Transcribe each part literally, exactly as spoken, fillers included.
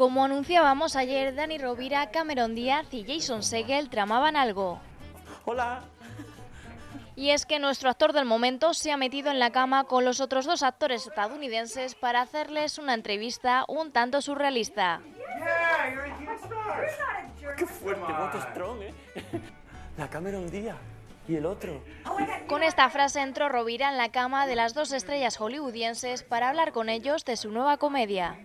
Como anunciábamos ayer, Dani Rovira, Cameron Díaz y Jason Segel tramaban algo. ¡Hola! Y es que nuestro actor del momento se ha metido en la cama con los otros dos actores estadounidenses para hacerles una entrevista un tanto surrealista. ¡Qué fuerte, voto strong, eh! La Cameron Díaz y el otro. Con esta frase entró Rovira en la cama de las dos estrellas hollywoodienses para hablar con ellos de su nueva comedia.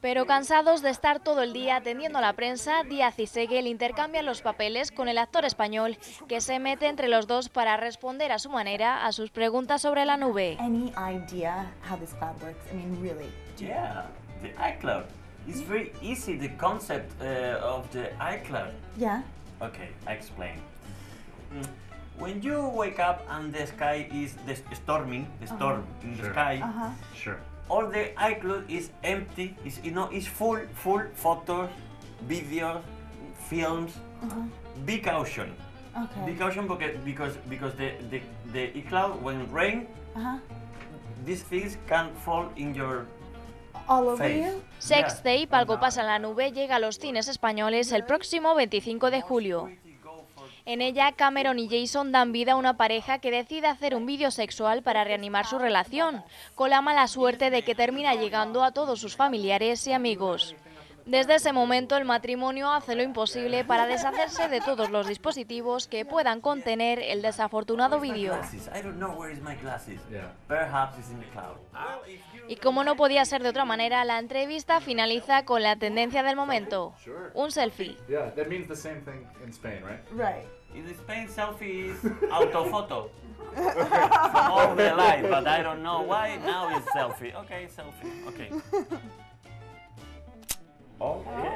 Pero cansados de estar todo el día atendiendo a la prensa, Díaz y Segel intercambian los papeles con el actor español, que se mete entre los dos para responder a su manera a sus preguntas sobre la nube. Any idea how this cloud works? I mean, really? Yeah, the iCloud. It's very easy the concept uh, of the iCloud. Yeah. Okay, I explain. When you wake up and the sky is the storming, the storm uh-huh. in the sure. sky. Uh-huh. Sure. All the iCloud is empty, is you know, is full, full photos, videos, films. Uh-huh. Be caution. Okay. Be caution because because because the the the iCloud when rain, uh-huh. these things can fall in your. Sex Tape, algo pasa en la nube, llega a los cines españoles el próximo veinticinco de julio. En ella, Cameron y Jason dan vida a una pareja que decide hacer un vídeo sexual para reanimar su relación, con la mala suerte de que termina llegando a todos sus familiares y amigos. Desde ese momento, el matrimonio hace lo imposible para deshacerse de todos los dispositivos que puedan contener el desafortunado vídeo. Y como no podía ser de otra manera, la entrevista finaliza con la tendencia del momento, un selfie. In Spain, selfie is autophoto. From all their life, but I don't know why now it's selfie. Okay, selfie. Okay. Oh, yeah.